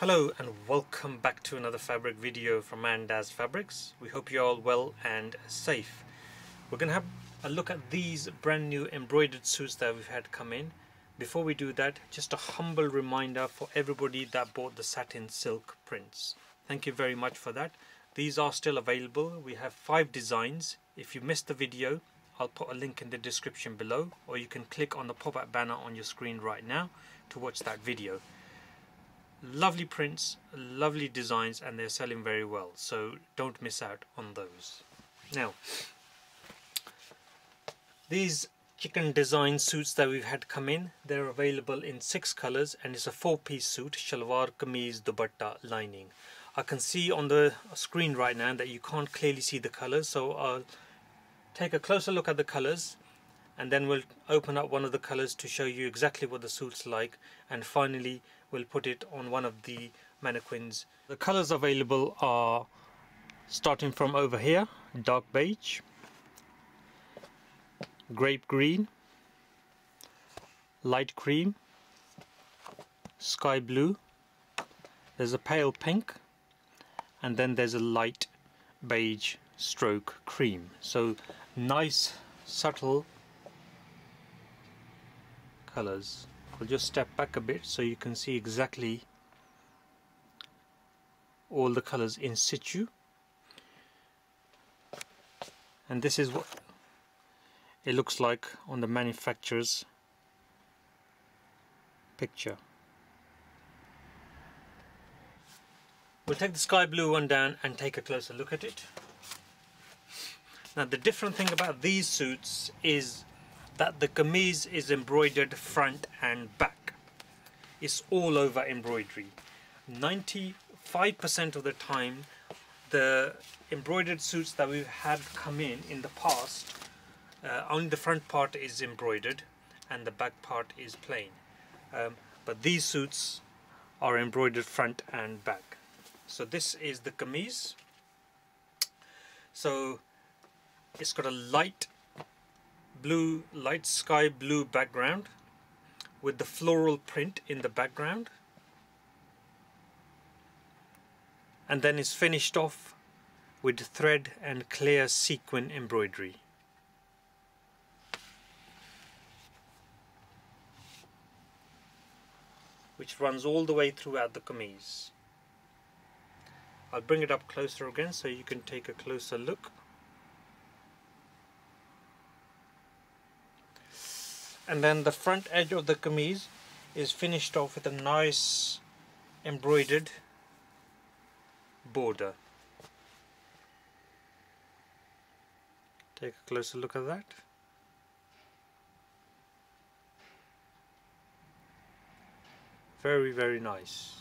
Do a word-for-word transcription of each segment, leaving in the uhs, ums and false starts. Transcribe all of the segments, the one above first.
Hello and welcome back to another fabric video from Andaaz Fabrics. We hope you're all well and safe. We're going to have a look at these brand new embroidered suits that we've had come in. Before we do that, just a humble reminder for everybody that bought the satin silk prints. Thank you very much for that. These are still available. We have five designs. If you missed the video, I'll put a link in the description below, or you can click on the pop-up banner on your screen right now to watch that video. Lovely prints, lovely designs, and they're selling very well, so don't miss out on those. Now, these chicken design suits that we've had come in, they're available in six colors, and it's a four-piece suit, shalwar, kameez, dupatta, lining. I can see on the screen right now that you can't clearly see the colors, so I'll take a closer look at the colors, and then we'll open up one of the colors to show you exactly what the suit's like, and finally we'll put it on one of the mannequins. The colors available are starting from over here: dark beige, grape green, light cream, sky blue, there's a pale pink, and then there's a light beige stroke cream. So nice subtle colors. We'll just step back a bit so you can see exactly all the colors in situ, and this is what it looks like on the manufacturer's picture. We'll take the sky blue one down and take a closer look at it. Now, the different thing about these suits is that the kameez is embroidered front and back. It's all over embroidery. ninety-five percent of the time, the embroidered suits that we've had come in in the past, uh, only the front part is embroidered and the back part is plain. Um, but these suits are embroidered front and back. So this is the kameez. So it's got a light blue, light sky blue background with the floral print in the background, and then is finished off with thread and clear sequin embroidery. Which runs all the way throughout the kameez. I'll bring it up closer again so you can take a closer look. And then the front edge of the kameez is finished off with a nice embroidered border. Take a closer look at that. Very, very nice.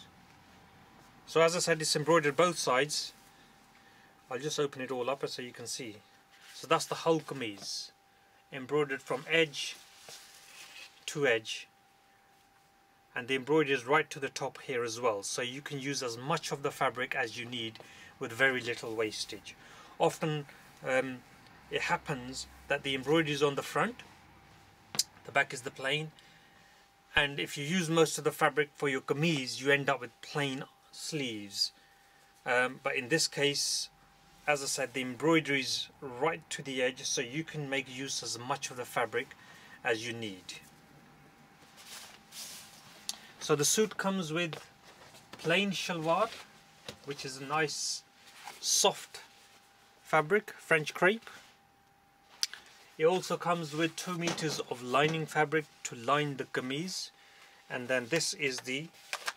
So as I said, it's embroidered both sides. I'll just open it all up so you can see. So that's the whole kameez, embroidered from edge to edge, and the embroidery is right to the top here as well, so you can use as much of the fabric as you need with very little wastage. Often um, it happens that the embroidery is on the front, the back is the plain, and if you use most of the fabric for your kameez, you end up with plain sleeves. Um, but in this case, as I said, the embroidery is right to the edge, so you can make use as much of the fabric as you need. So the suit comes with plain shalwar, which is a nice soft fabric, French crepe. It also comes with two meters of lining fabric to line the kameez, and then this is the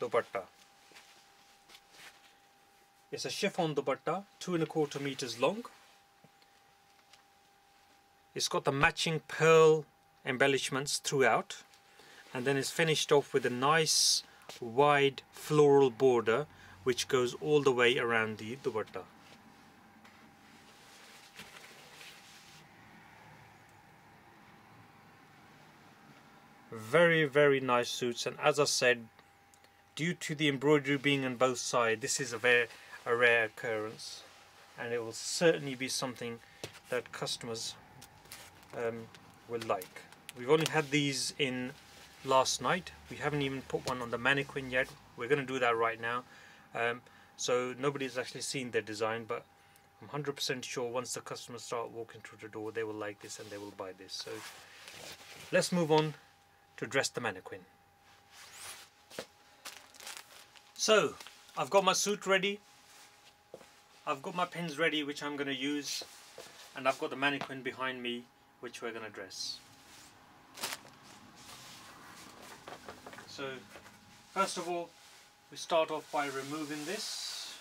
dupatta. It's a chiffon dupatta, two and a quarter meters long. It's got the matching pearl embellishments throughout, and then it's finished off with a nice wide floral border which goes all the way around the dupatta. Very, very nice suits, and as I said, due to the embroidery being on both sides, this is a very a rare occurrence, and it will certainly be something that customers um, will like. We've only had these in last night. We haven't even put one on the mannequin yet. We're going to do that right now. Um, so nobody's actually seen their design, but I'm one hundred percent sure once the customers start walking through the door, they will like this and they will buy this. So let's move on to dress the mannequin. So I've got my suit ready, I've got my pins ready which I'm going to use, and I've got the mannequin behind me which we're going to dress. So first of all, we start off by removing this.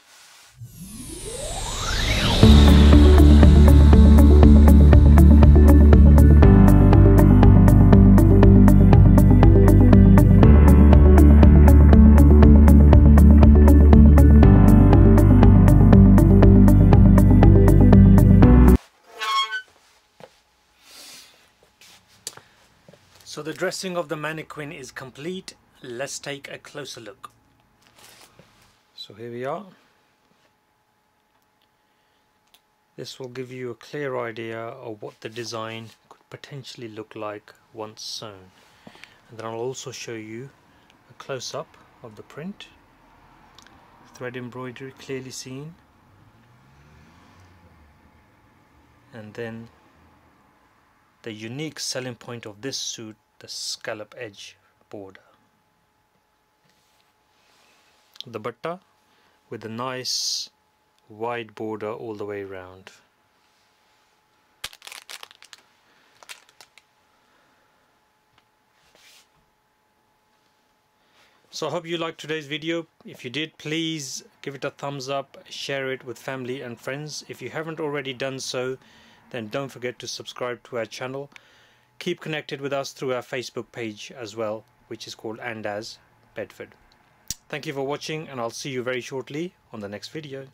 So the dressing of the mannequin is complete. Let's take a closer look. So here we are. This will give you a clear idea of what the design could potentially look like once sewn. And then I'll also show you a close-up of the print. Thread embroidery clearly seen. And then the unique selling point of this suit, the scallop edge border. The dupatta with a nice wide border all the way around. So I hope you liked today's video. If you did, please give it a thumbs up, share it with family and friends. If you haven't already done so, then don't forget to subscribe to our channel. Keep connected with us through our Facebook page as well, which is called Andaz Bedford. Thank you for watching, and I'll see you very shortly on the next video.